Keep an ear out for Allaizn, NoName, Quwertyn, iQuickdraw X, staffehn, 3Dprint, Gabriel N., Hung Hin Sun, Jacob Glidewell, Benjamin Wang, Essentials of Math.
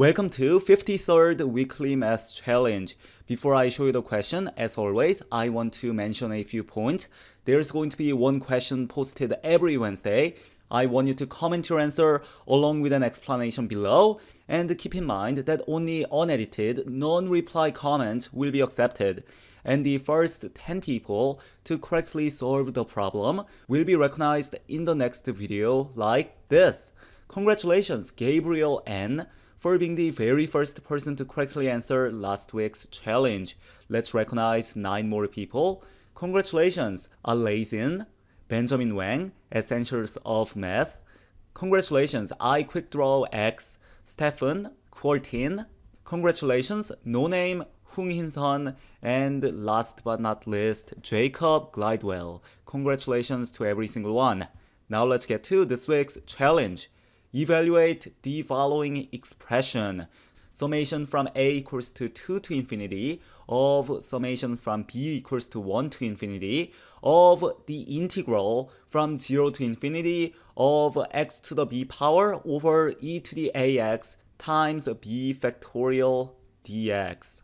Welcome to 53rd Weekly Math Challenge. Before I show you the question, as always, I want to mention a few points. There's going to be one question posted every Wednesday. I want you to comment your answer along with an explanation below. And keep in mind that only unedited, non-reply comments will be accepted. And the first 10 people to correctly solve the problem will be recognized in the next video like this. Congratulations, Gabriel N., for being the very first person to correctly answer last week's challenge. Let's recognize 9 more people. Congratulations, Allaizn, Benjamin Wang, Essentials of Math. Congratulations, iQuickdraw X, staffehn, Quwertyn. Congratulations, No Name, Hung Hin Sun, and last but not least, Jacob Glidewell. Congratulations to every single one. Now let's get to this week's challenge. Evaluate the following expression. Summation from a equals to 2 to infinity of summation from b equals to 1 to infinity of the integral from 0 to infinity of x to the b power over e to the ax times b factorial dx.